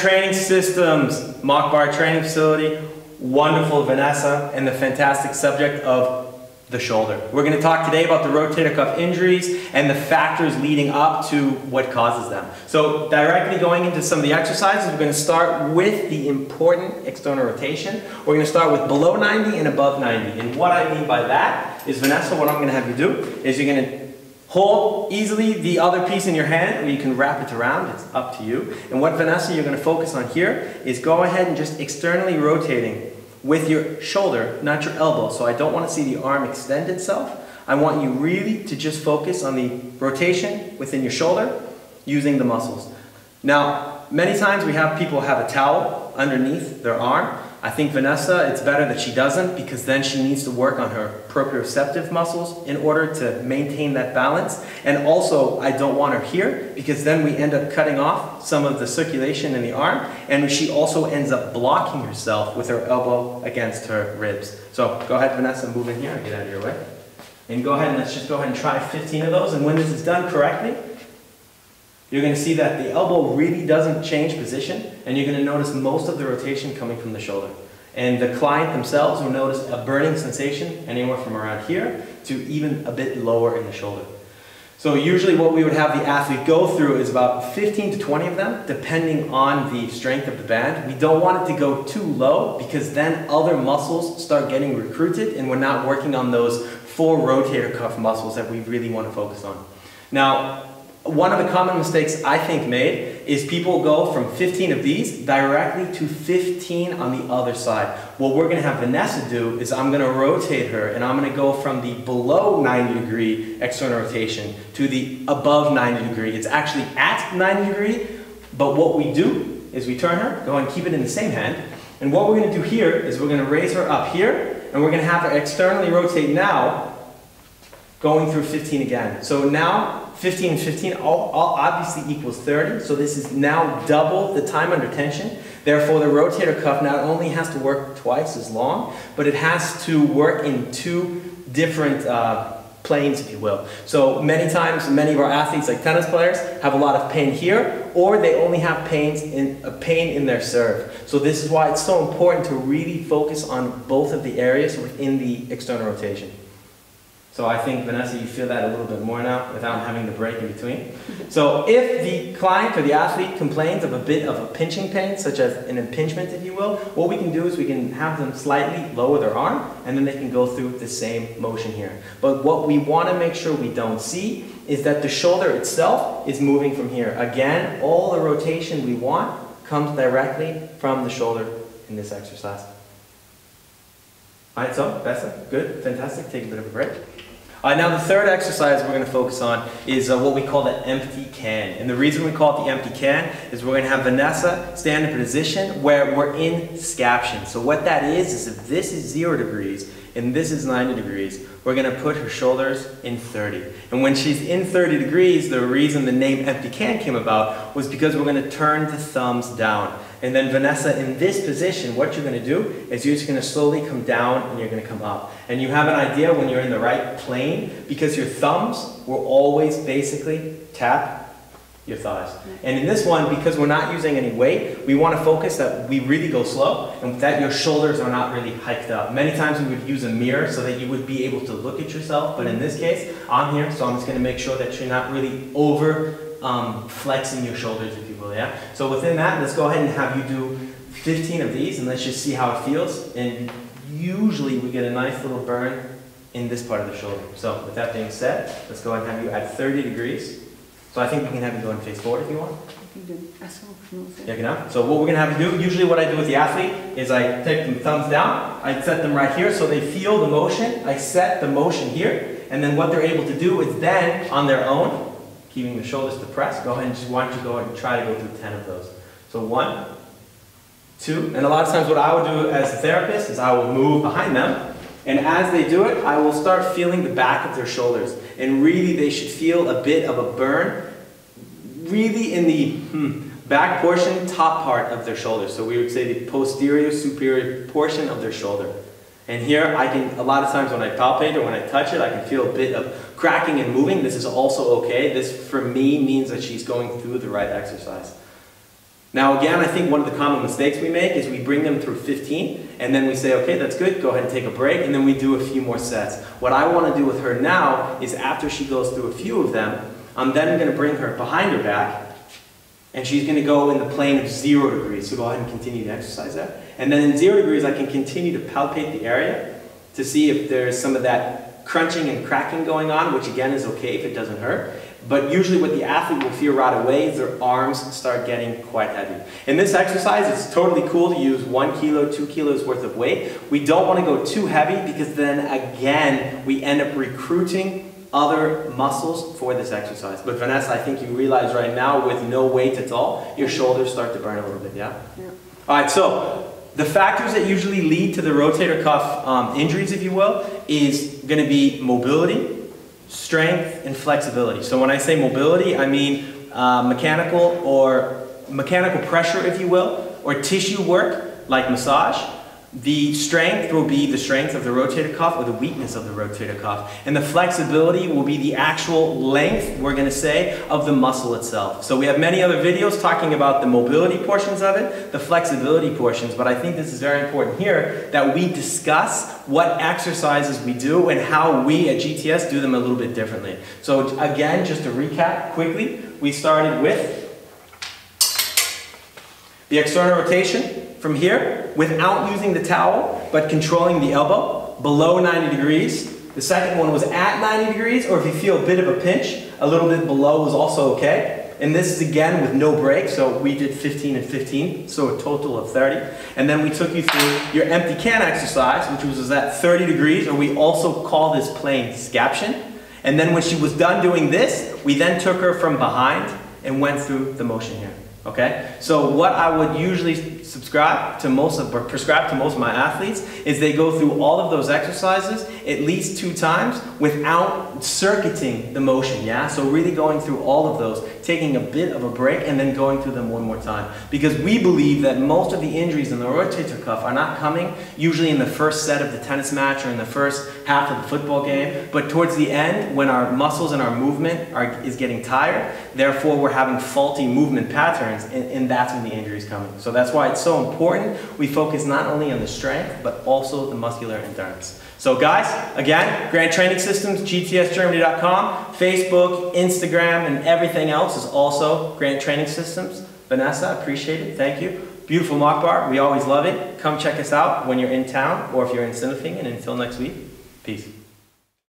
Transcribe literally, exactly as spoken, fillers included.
Training Systems mock bar training facility, wonderful Vanessa, and the fantastic subject of the shoulder. We're going to talk today about the rotator cuff injuries and the factors leading up to what causes them. So directly going into some of the exercises, we're going to start with the important external rotation. We're going to start with below ninety and above ninety. And what I mean by that is, Vanessa, what I'm going to have you do is you're going to hold easily the other piece in your hand, or you can wrap it around, it's up to you. And what, Vanessa, you're going to focus on here is go ahead and just externally rotating with your shoulder, not your elbow. So I don't want to see the arm extend itself. I want you really to just focus on the rotation within your shoulder using the muscles. Now, many times we have people have a towel underneath their arm. I think Vanessa, it's better that she doesn't, because then she needs to work on her proprioceptive muscles in order to maintain that balance. And also, I don't want her here, because then we end up cutting off some of the circulation in the arm, and she also ends up blocking herself with her elbow against her ribs. So go ahead, Vanessa, move in here and get out of your way. And go ahead and let's just go ahead and try fifteen of those, and when this is done correctly, you're going to see that the elbow really doesn't change position, and you're going to notice most of the rotation coming from the shoulder. And the client themselves will notice a burning sensation anywhere from around here to even a bit lower in the shoulder. So usually what we would have the athlete go through is about fifteen to twenty of them, depending on the strength of the band. We don't want it to go too low, because then other muscles start getting recruited and we're not working on those four rotator cuff muscles that we really want to focus on. Now, one of the common mistakes I think made is people go from fifteen of these directly to fifteen on the other side. What we're going to have Vanessa do is I'm going to rotate her, and I'm going to go from the below ninety degree external rotation to the above ninety degree. It's actually at ninety degree, but what we do is we turn her, go and keep it in the same hand, and what we're going to do here is we're going to raise her up here, and we're going to have her externally rotate now, going through fifteen again. So now fifteen and fifteen all, all obviously equals thirty, so this is now double the time under tension. Therefore, the rotator cuff not only has to work twice as long, but it has to work in two different uh, planes, if you will. So many times, many of our athletes, like tennis players, have a lot of pain here, or they only have pains in, a pain in their serve. So this is why it's so important to really focus on both of the areas within the external rotation. So I think, Vanessa, you feel that a little bit more now without having the break in between. So if the client or the athlete complains of a bit of a pinching pain, such as an impingement, if you will, what we can do is we can have them slightly lower their arm, and then they can go through the same motion here. But what we want to make sure we don't see is that the shoulder itself is moving from here. Again, all the rotation we want comes directly from the shoulder in this exercise. All right, so that's it. Good, fantastic. Take a bit of a break. All right, now the third exercise we're going to focus on is uh, what we call the empty can. And the reason we call it the empty can is we're going to have Vanessa stand in a position where we're in scaption. So what that is, is if this is zero degrees and this is ninety degrees, we're going to put her shoulders in thirty. And when she's in thirty degrees, the reason the name empty can came about was because we're going to turn the thumbs down. And then Vanessa, in this position, what you're going to do is you're just going to slowly come down, and you're going to come up. And you have an idea when you're in the right plane, because your thumbs will always basically tap your thighs. And in this one, because we're not using any weight, we want to focus that we really go slow and that your shoulders are not really hiked up. Many times we would use a mirror so that you would be able to look at yourself, but in this case, I'm here, so I'm just going to make sure that you're not really over Um, flexing your shoulders, if you will, yeah? So within that, let's go ahead and have you do fifteen of these, and let's just see how it feels. And usually we get a nice little burn in this part of the shoulder. So with that being said, let's go ahead and have you at thirty degrees. So I think we can have you go and face forward if you want. Yeah, you know? So what we're going to have you do, usually what I do with the athlete is I take them thumbs down, I set them right here so they feel the motion, I set the motion here, and then what they're able to do is then, on their own, keeping the shoulders depressed, go ahead and just why don't you go ahead and try to go through ten of those. So one, two, and a lot of times what I would do as a therapist is I will move behind them, and as they do it, I will start feeling the back of their shoulders. And really they should feel a bit of a burn, really in the hmm, back portion, top part of their shoulder. So we would say the posterior superior portion of their shoulder. And here, I can, a lot of times when I palpate or when I touch it, I can feel a bit of cracking and moving. This is also okay. This, for me, means that she's going through the right exercise. Now again, I think one of the common mistakes we make is we bring them through fifteen, and then we say, okay, that's good, go ahead and take a break, and then we do a few more sets. What I want to do with her now is after she goes through a few of them, I'm then going to bring her behind her back, and she's going to go in the plane of zero degrees, so go ahead and continue to exercise that. And then in zero degrees, I can continue to palpate the area to see if there's some of that crunching and cracking going on, which again is okay if it doesn't hurt. But usually what the athlete will feel right away is their arms start getting quite heavy. In this exercise, it's totally cool to use one kilo, two kilos worth of weight. We don't want to go too heavy because then again, we end up recruiting other muscles for this exercise. But Vanessa, I think you realize right now with no weight at all, your shoulders start to burn a little bit, yeah? Yeah. All right, so the factors that usually lead to the rotator cuff um, injuries, if you will, is gonna be mobility, strength, and flexibility. So when I say mobility, I mean uh, mechanical or mechanical pressure, if you will, or tissue work like massage. The strength will be the strength of the rotator cuff or the weakness of the rotator cuff. And the flexibility will be the actual length, we're going to say, of the muscle itself. So we have many other videos talking about the mobility portions of it, the flexibility portions, but I think this is very important here that we discuss what exercises we do and how we at G T S do them a little bit differently. So again, just to recap quickly, we started with the external rotation from here, without using the towel, but controlling the elbow below ninety degrees. The second one was at ninety degrees, or if you feel a bit of a pinch, a little bit below is also okay. And this is again with no break, so we did fifteen and fifteen, so a total of thirty. And then we took you through your empty can exercise, which was at thirty degrees, or we also call this plane scaption. And then when she was done doing this, we then took her from behind and went through the motion here. Okay, so what I would usually subscribe to most of, or prescribe to most of my athletes is they go through all of those exercises at least two times without circuiting the motion, yeah? So really going through all of those, taking a bit of a break and then going through them one more time. Because we believe that most of the injuries in the rotator cuff are not coming usually in the first set of the tennis match or in the first half of the football game, but towards the end when our muscles and our movement are, is getting tired, therefore we're having faulty movement patterns. And, and that's when the injury is coming. So that's why it's so important we focus not only on the strength, but also the muscular endurance. So guys, again, Grant Training Systems, G T S Germany dot com, Facebook, Instagram, and everything else is also Grant Training Systems. Vanessa, appreciate it, thank you. Beautiful mock bar, we always love it. Come check us out when you're in town or if you're in Simifingen. And until next week, peace.